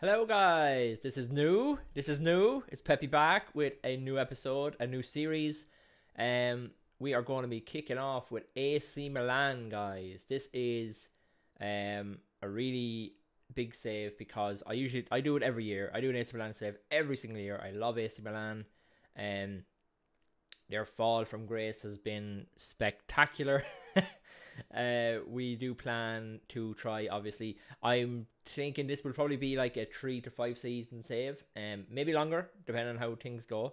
Hello guys, this is new, it's Pepe back with a new episode, a new series. We are going to be kicking off with AC Milan, guys. This is a really big save because I do it every year. I do an AC Milan save every single year. I love AC Milan. Their fall from grace has been spectacular. We do plan to try, obviously. I'm thinking this will probably be like a 3 to 5 season save, maybe longer depending on how things go,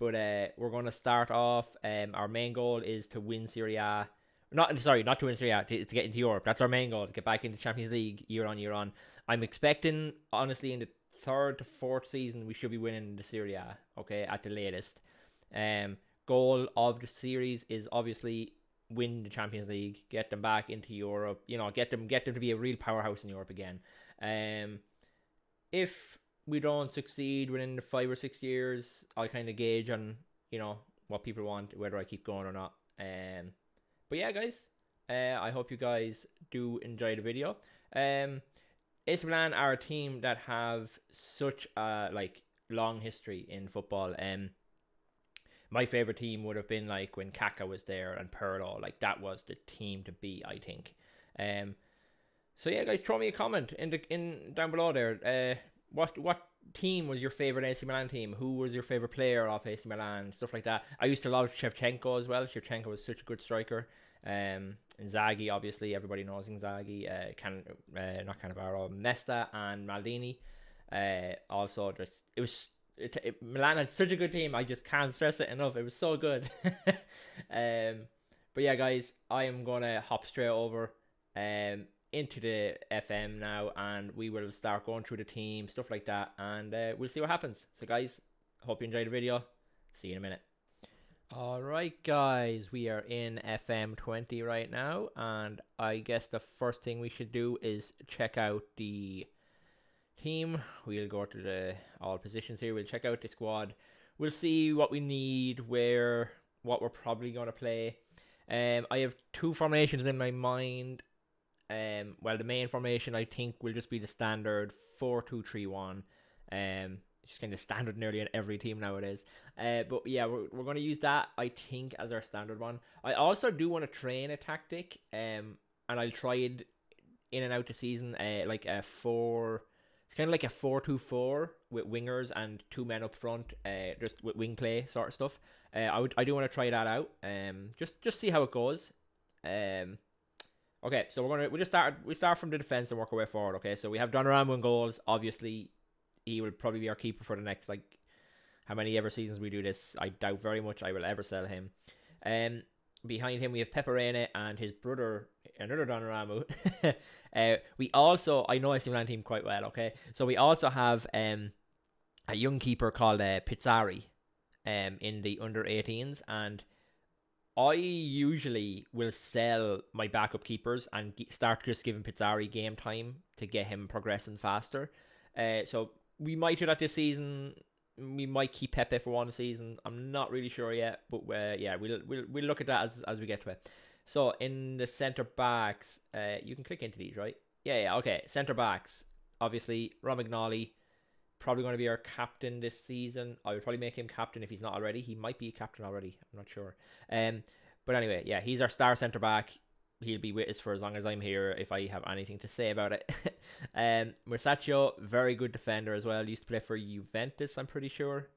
but we're going to start off. Our main goal is to win Serie A. Not to win Serie A, to get into Europe. That's our main goal, to get back into Champions League year on. I'm expecting, honestly, in the 3rd to 4th season we should be winning the Serie A, okay, at the latest. Goal of the series is obviously win the Champions League, get them back into Europe, you know, get them to be a real powerhouse in Europe again. If we don't succeed within the 5 or 6 years, I'll kind of gauge on, you know, what people want, whether I keep going or not. But yeah, guys, I hope you guys do enjoy the video. AC Milan are a team that have such a long history in football. My favorite team would have been like when Kaka was there and Pirlo. Like, that was the team to be, I think. So yeah, guys, throw me a comment down below there. What team was your favorite AC Milan team? Who was your favorite player off AC Milan? Stuff like that. I used to love Shevchenko as well. Shevchenko was such a good striker. And Zaghi, obviously, everybody knows Zaghi. Nesta and Maldini. Also, just Milan had such a good team. I just can't stress it enough. It was so good. But yeah, guys, I am gonna hop straight over into the FM now, and we will start going through the team, stuff like that, and we'll see what happens. So guys, hope you enjoyed the video. See you in a minute. All right, guys, we are in FM 20 right now, and I guess the first thing we should do is check out the team. We'll go to the all positions here. We'll check out the squad. We'll see what we need, what we're probably going to play. I have 2 formations in my mind. Well, the main formation, I think, will just be the standard 4-2-3-1. Just kind of standard nearly in every team nowadays. But yeah, we're going to use that, I think, as our standard one. I also do want to train a tactic, and I'll try it in and out the season, like a 4... It's kind of like a 4-2-4 with wingers and 2 men up front, just with wing play sort of stuff. I do want to try that out. Just see how it goes. Okay, so we start from the defense and work our way forward. Okay, so we have Donnarumma in goals. Obviously, he will probably be our keeper for the next how many ever seasons we do this. I doubt very much I will ever sell him. Behind him we have Pepe Reina and his brother, another Donnarumma. We also, I know AC Milan team quite well, okay? So we also have a young keeper called Pizzari in the under-18s, and I usually will sell my backup keepers and start just giving Pizzari game time to get him progressing faster. So we might do that this season. We might keep Pepe for one season. I'm not really sure yet, but yeah, we'll look at that as we get to it. So in the centre backs, you can click into these, right? Yeah, okay. Centre backs, obviously Romagnoli, probably going to be our captain this season. I would probably make him captain if he's not already. He might be captain already. I'm not sure. But anyway, yeah, he's our star centre back. He'll be with us for as long as I'm here, if I have anything to say about it. Musacchio, very good defender as well. Used to play for Juventus, I'm pretty sure.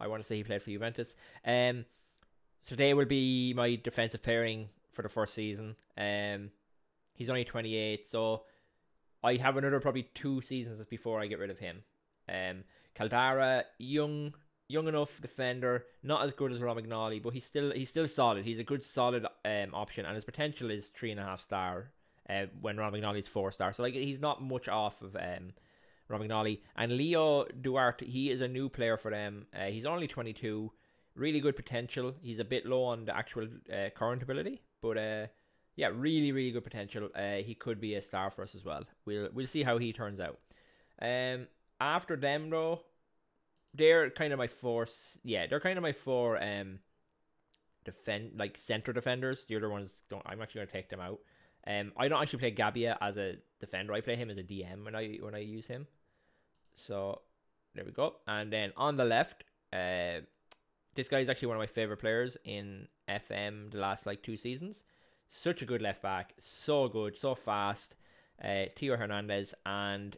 I want to say he played for Juventus. So today will be my defensive pairing for the first season. He's only 28, so I have another probably 2 seasons before I get rid of him. Caldara, young enough defender, not as good as Romagnoli, but he's still solid. He's a good solid option, and his potential is 3.5 star when Romagnoli's 4 star. So he's not much off of Romagnoli. And Leo Duarte, he is a new player for them. He's only 22, really good potential. He's a bit low on the actual current ability, but yeah, really good potential. He could be a star for us as well. We'll see how he turns out. After them though, they're kind of my 4. Yeah, they're kind of my 4 center defenders. The other ones don't. I'm actually gonna take them out. I don't actually play Gabbia as a defender. I play him as a DM when I use him. So there we go. And then on the left, this guy is actually one of my favorite players in FM the last like 2 seasons. Such a good left back, so good, so fast. Tiago Hernandez, and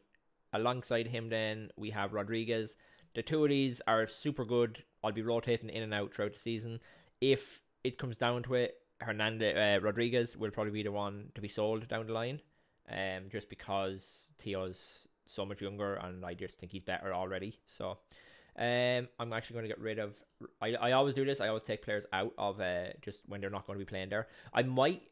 alongside him then we have Rodriguez. The two of these are super good. I'll be rotating in and out throughout the season. If it comes down to it, Rodriguez will probably be the one to be sold down the line, just because Tio's so much younger and I just think he's better already. So I'm actually going to get rid of... I always do this. I always take players out of just when they're not going to be playing there. I might...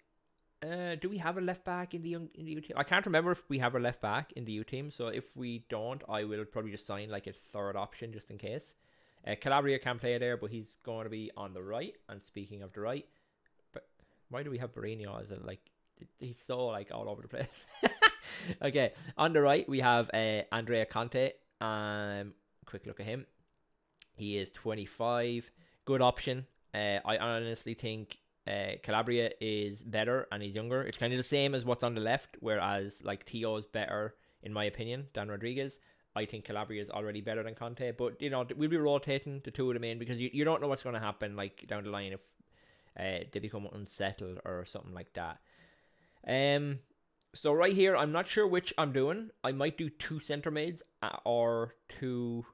do we have a left back in the U team? I can't remember if we have a left back in the U team. So if we don't, I will probably just sign like a third option just in case. Calabria can play there, but he's going to be on the right. And speaking of the right, but why do we have Mourinho as a like? He's so like all over the place. Okay, on the right we have Andrea Conte. Quick look at him. He is 25. Good option. I honestly think. Calabria is better and he's younger. It's kind of the same as what's on the left, whereas like Tio is better in my opinion than Rodriguez. I think Calabria is already better than Conte, but you know, we'll be rotating the two of them in because you don't know what's going to happen like down the line if they become unsettled or something like that. So right here I'm not sure which I'm doing. I might do 2 centre mids or two,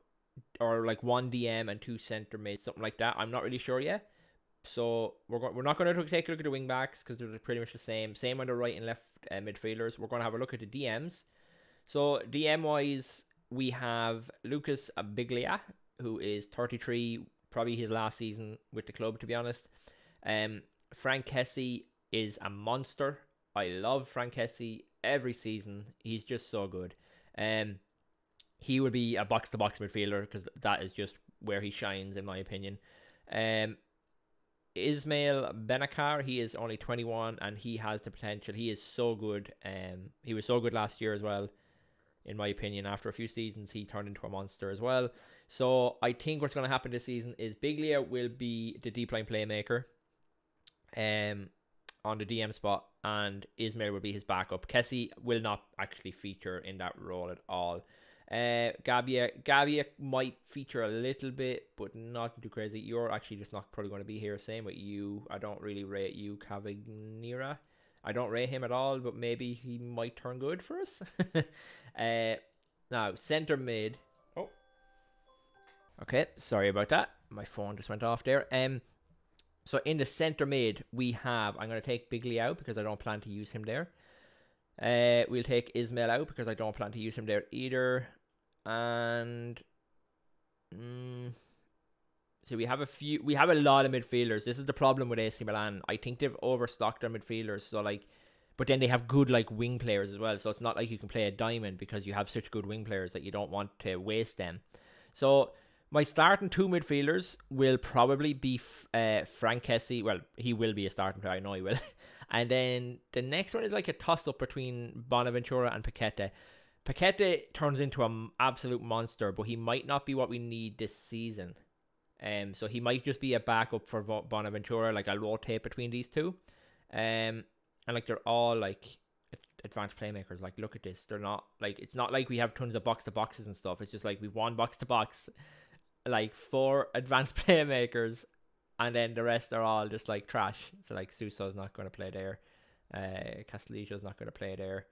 or like 1 DM and 2 centre mids, something like that. I'm not really sure yet. So we're not going to take a look at the wing backs because they're pretty much the same. Same on the right and left midfielders. We're going to have a look at the DMs. So DM wise, we have Lucas Biglia, who is 33, probably his last season with the club to be honest. Franck Kessié is a monster. I love Franck Kessié every season. He's just so good. He would be a box to box midfielder because that is just where he shines in my opinion. Ismail Benakar, he is only 21 and he has the potential. He is so good. He was so good last year as well. In my opinion, after a few seasons, he turned into a monster as well. So I think what's going to happen this season is Biglia will be the deep line playmaker on the DM spot, and Ismail will be his backup. Kessié will not actually feature in that role at all. Gabbia might feature a little bit, but not too crazy. You're actually just not probably going to be here. Same with you. I don't really rate you, Cavagnera. I don't rate him at all, but maybe he might turn good for us. Now centre mid. Oh, okay. Sorry about that. My phone just went off there. So in the centre mid we have. I'm going to take Biglia out because I don't plan to use him there. We'll take Ismail out because I don't plan to use him there either. And so we have a lot of midfielders. This is the problem with AC Milan. I think they've overstocked their midfielders, so like, but then they have good like wing players as well, so it's not like you can play a diamond because you have such good wing players that you don't want to waste them. So my starting 2 midfielders will probably be Franck Kessié. Well, he will be a starting player. I know he will. And then the next one is like a toss-up between Bonaventura and Paquetá. Paquetá turns into an absolute monster, but he might not be what we need this season. So he might just be a backup for Bonaventura. Like, I'll rotate between these two. And like, they're all like... advanced playmakers. Like, look at this. They're not like, it's not like we have tons of box to boxes and stuff. It's just like we've 1 box to box, like 4 advanced playmakers, and then the rest are all just like trash. So like Suso's not going to play there, Castelliccio's not going to play there,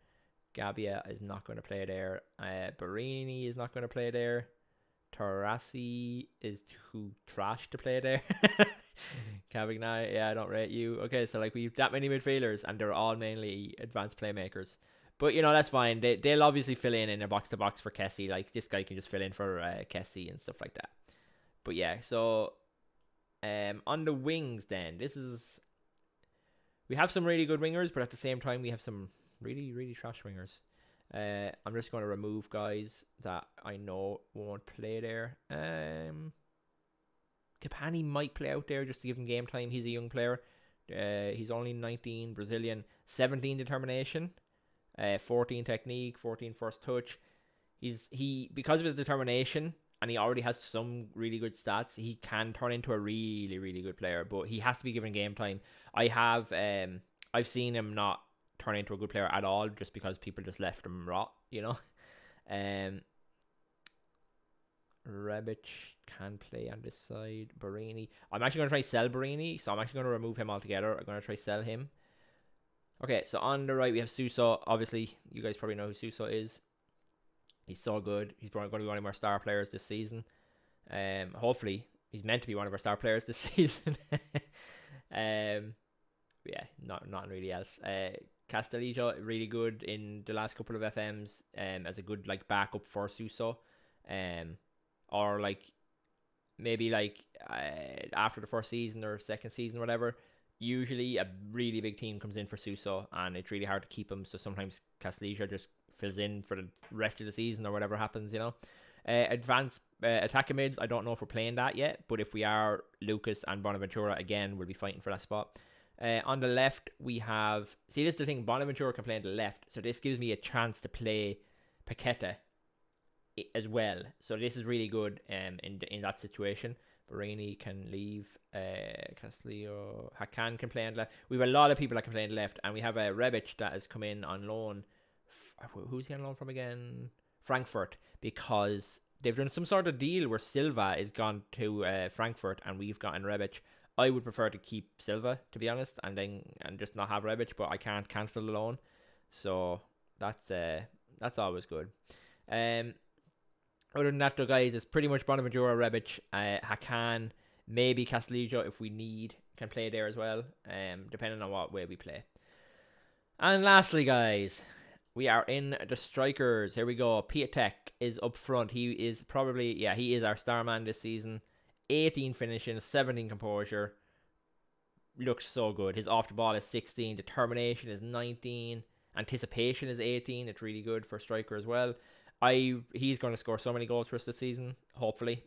Gabbia is not going to play there, Barini is not going to play there, Tarassi is too trash to play there. Cavagnari, yeah, I don't rate you. Okay, so like we've that many midfielders and they're all mainly advanced playmakers. But you know, that's fine. They'll obviously fill in their box to box for Kessié. Like this guy can just fill in for Kessié and stuff like that. But yeah, so on the wings then, this is, we have some really good wingers, but at the same time we have some really, really trash wingers. I'm just going to remove guys that I know won't play there. Capanni might play out there just to give him game time. He's a young player. He's only 19, Brazilian, 17 determination, 14 technique, 14 first touch. He because of his determination, and he already has some really good stats, he can turn into a really, really good player, but he has to be given game time. I've seen him not turn into a good player at all just because people just left him rot, you know. Rebić can play on this side. Barini. I'm actually going to try sell Barini. So I'm actually going to remove him altogether. I'm going to try sell him. Okay, so on the right we have Suso. Obviously, you guys probably know who Suso is. He's so good. He's probably going to be one of our star players this season. Hopefully, he's meant to be one of our star players this season. Yeah, not really else. Castellijo, really good in the last couple of FMs as a good like backup for Suso. Or like maybe like after the first season or second season or whatever. Usually a really big team comes in for Suso and it's really hard to keep him, so sometimes Castellijo just fills in for the rest of the season or whatever happens, you know. Advanced attacking mids, I don't know if we're playing that yet, but if we are, Lucas and Bonaventura again will be fighting for that spot. On the left we have, see this is the thing, Bonaventura can play on the left, so this gives me a chance to play Paquetá as well, so this is really good in that situation. Barini can leave, Castillo, Hakan can play on the left. We have a lot of people that can play on the left, and we have a Rebić that has come in on loan. Who's he on loan from again? Frankfurt, because they've done some sort of deal where Silva is gone to Frankfurt, and we've gotten Rebić. I would prefer to keep Silva, to be honest, and just not have Rebić, but I can't cancel the loan, so that's always good. Other than that, though, guys, it's pretty much Bonaventura, Rebić, Hakan, maybe Castellijo if we need, can play there as well, depending on what way we play. And lastly, guys, we are in the strikers. Here we go. Piatek is up front. He is probably, yeah, he is our star man this season. 18 finishing, 17 composure. Looks so good. His off the ball is 16, determination is 19, anticipation is 18. It's really good for a striker as well. He's going to score so many goals for us this season, hopefully.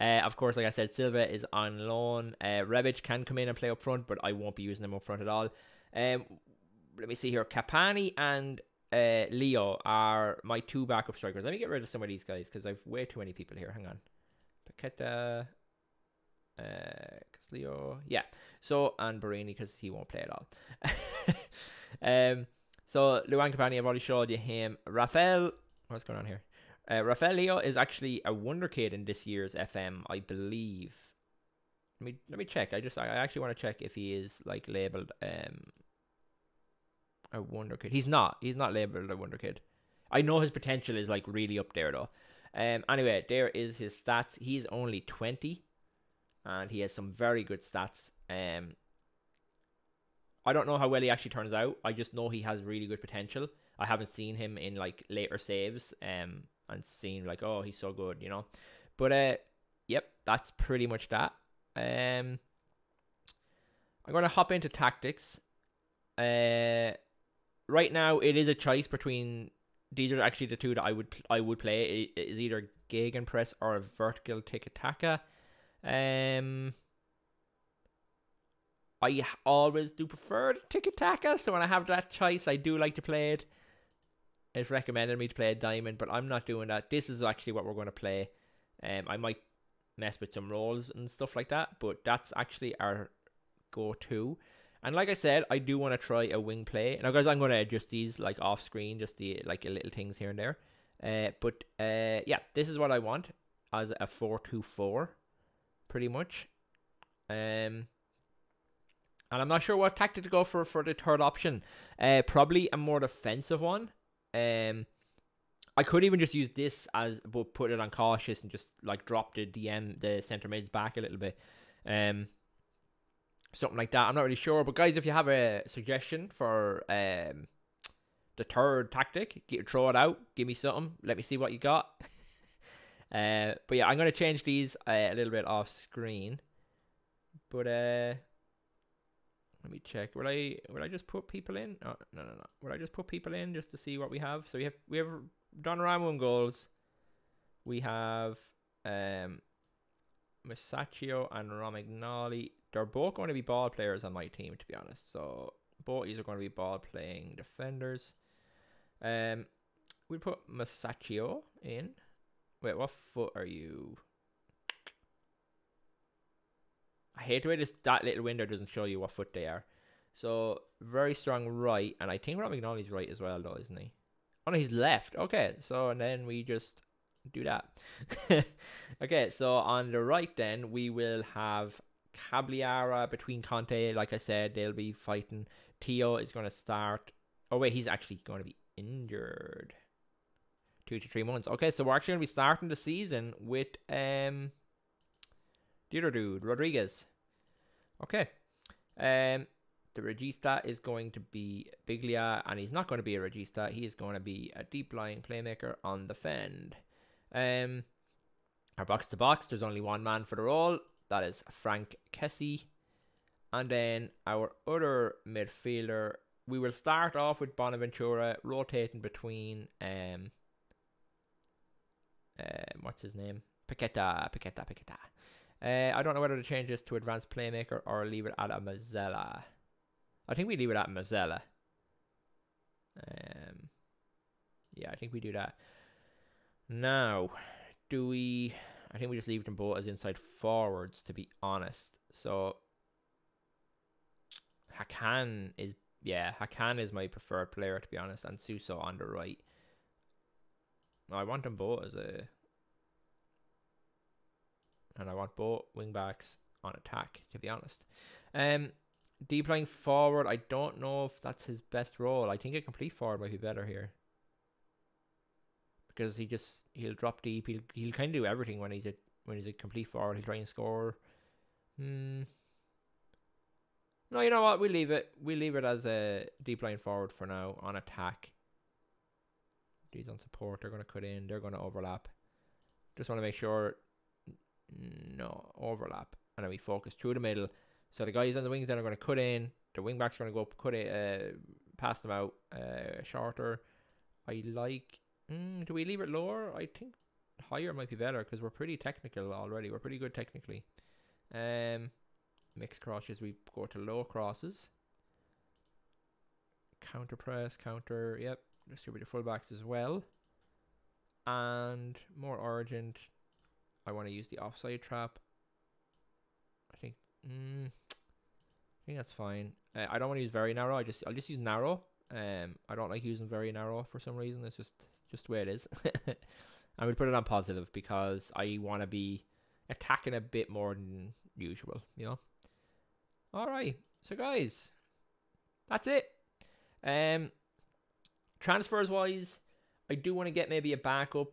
Of course, like I said, Silva is on loan. Rebić can come in and play up front, but I won't be using him up front at all. Let me see here. Capanni and Leo are my two backup strikers. Let me get rid of some of these guys because I've way too many people here. Hang on. Paquetá, Leo, yeah. So, and Barini because he won't play at all. So, Luan Capanni, I've already showed you him. Rafael, what's going on here? Rafael Leo is actually a wonder kid in this year's FM, I believe. Let me check. I actually want to check if he is like labeled a wonder kid. He's not. He's not labeled a wonder kid. I know his potential is like really up there though. Anyway, there is his stats. He's only 20, and he has some very good stats. I don't know how well he actually turns out. I just know he has really good potential. I haven't seen him in like later saves and seen like, oh, he's so good, you know. But yep, that's pretty much that. I'm going to hop into tactics. Right now it is a choice between, these are actually the two that I would play. It is either Gegenpress or vertical tiki-taka. I always do prefer the tiki-taka, so when I have that choice, I do like to play it. It's recommended me to play a diamond, but I'm not doing that. This is actually what we're going to play. I might mess with some rolls and stuff like that, but that's actually our go-to. And like I said, I do want to try a wing play. Now, guys, I'm going to adjust these like off-screen, just the like little things here and there. Yeah, this is what I want as a 4-2-4, pretty much. And I'm not sure what tactic to go for the third option. Probably a more defensive one. I could even just use this as, but put it on cautious and just like drop the centre mids back a little bit. Something like that. I'm not really sure. But guys, if you have a suggestion for the third tactic, throw it out. Give me something. Let me see what you got. But yeah, I'm going to change these a little bit off screen. But let me check. Will I just put people in? Oh, no. Will I just put people in just to see what we have? So we have Donnarumma in goals. We have Musacchio and Romagnoli. They're both going to be ball players on my team, to be honest. So both these are going to be ball playing defenders. We put Musacchio in. Wait, what foot are you? I hate the way that little window doesn't show you what foot they are. So, very strong right. And I think Romagnoli's right as well, though, isn't he? Oh, no, he's left. Okay. So, and then we just do that. Okay, so on the right then, we will have Caballero between Conte. Like I said, they'll be fighting. Theo is going to start. Oh, wait, he's actually going to be injured. 2 to 3 months. Okay, so we're actually going to be starting the season with the other dude, Rodriguez. Okay. The Regista is going to be Biglia, and he's not going to be a Regista. He is going to be a deep line playmaker on the fend. Our box to box, there's only one man for the role. That is Franck Kessié. And then our other midfielder, we will start off with Bonaventura, rotating between what's his name? Paquetá. I don't know whether to change this to advanced playmaker or leave it at a Mazzella. I think we leave it at Mazzella. Yeah, I think we do that. Now, do we... I think we just leave them both as inside forwards, to be honest. So, Hakan is... Yeah, Hakan is my preferred player, to be honest, and Suso on the right. I want them both as a... And I want both wing backs on attack, to be honest. Deep lying forward, I don't know if that's his best role. I think a complete forward might be better here, because he'll drop deep. He'll kind of do everything when he's a complete forward. He'll try and score. No, you know what? We leave it as a deep lying forward for now on attack. He's on support. They're going to cut in. They're going to overlap. Just want to make sure. No overlap, and then we focus through the middle. So the guys on the wings then are going to cut in. The wing backs are going to go up, cut it, pass them out, shorter. I like. Do we leave it lower? I think higher might be better, because we're pretty technical already. We're pretty good technically. Mixed crosses. We go to low crosses. Counter press, counter. Yep, distribute the fullbacks as well. And more urgent. I want to use the offside trap. I think that's fine. I don't want to use very narrow. I'll just use narrow. I don't like using very narrow for some reason. It's just the way it is. And we'll put it on positive, because I want to be attacking a bit more than usual, you know. All right, so guys, that's it. Transfers wise, I do want to get maybe a backup.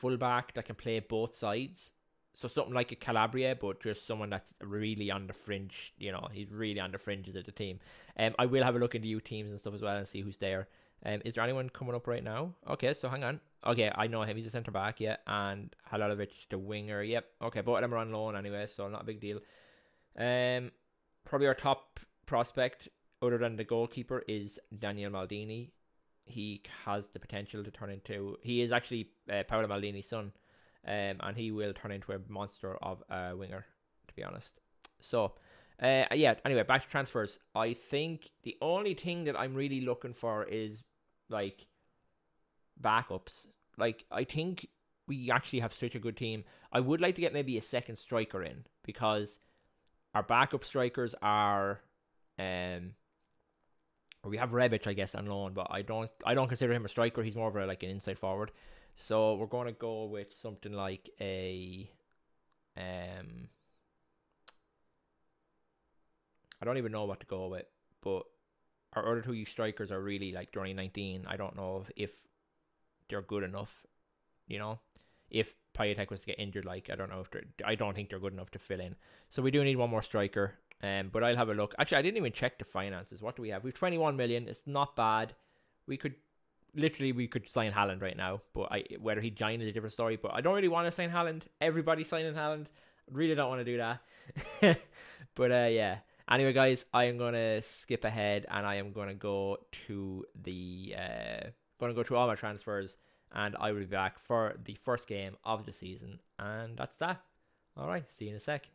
Fullback that can play both sides. So something like a Calabria, but just someone that's really on the fringe. You know, he's really on the fringes of the team. I will have a look into youth teams and stuff as well and see who's there. Is there anyone coming up right now? Okay, so hang on. Okay, I know him. He's a centre back, yeah. And Haladovic, the winger. Yep. Okay, both of them are on loan anyway, so not a big deal. Probably our top prospect, other than the goalkeeper, is Daniel Maldini. He has the potential to turn into... He is actually Paolo Maldini's son. And he will turn into a monster of a winger, to be honest. So, yeah. Anyway, back to transfers. I think the only thing that I'm really looking for is, like, backups. Like, I think we actually have such a good team. I would like to get maybe a second striker in, because our backup strikers are... We have Rebić, I guess, on loan, but I don't consider him a striker. He's more of a, like, an inside forward. So we're going to go with something like a... I don't even know what to go with, but our other two youth strikers are really, like, during 19. I don't know if they're good enough, you know. If Piatek was to get injured, like, I don't know if they're... I don't think they're good enough to fill in. So we do need one more striker. But I'll have a look. Actually, I didn't even check the finances. What do we have? We've 21 million. It's not bad. We could sign Haaland right now, but whether he joins is a different story. But I don't really want to sign Haaland. Everybody's signing Haaland. Really don't want to do that. But yeah. Anyway, guys, I am gonna skip ahead, and I am gonna go to the gonna go through all my transfers, and I will be back for the first game of the season, and that's that. All right, see you in a sec.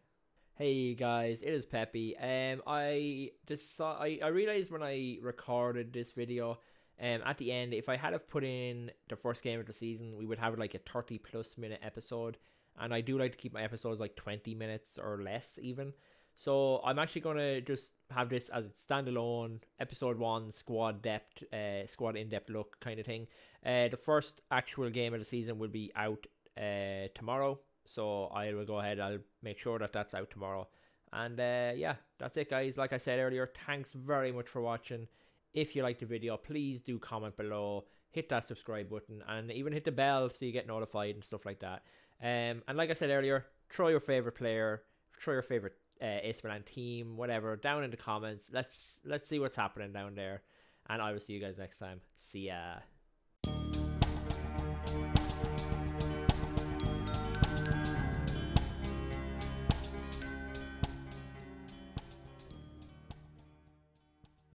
Hey guys, it is Pepe. I realized when I recorded this video, at the end, if I had have put in the first game of the season, we would have like a 30+ minute episode, and I do like to keep my episodes like 20 minutes or less even. So I'm actually gonna just have this as its standalone episode 1 squad depth, squad in depth look kind of thing. The first actual game of the season will be out tomorrow, so I will go ahead. I'll make sure that that's out tomorrow. And yeah, that's it, guys. Like I said earlier, thanks very much for watching. If you liked the video, please do comment below, hit that subscribe button, and even hit the bell so you get notified and stuff like that. And like I said earlier, throw your favorite player, throw your favorite AC Milan team, whatever, down in the comments. Let's see what's happening down there. And I will see you guys next time. See ya.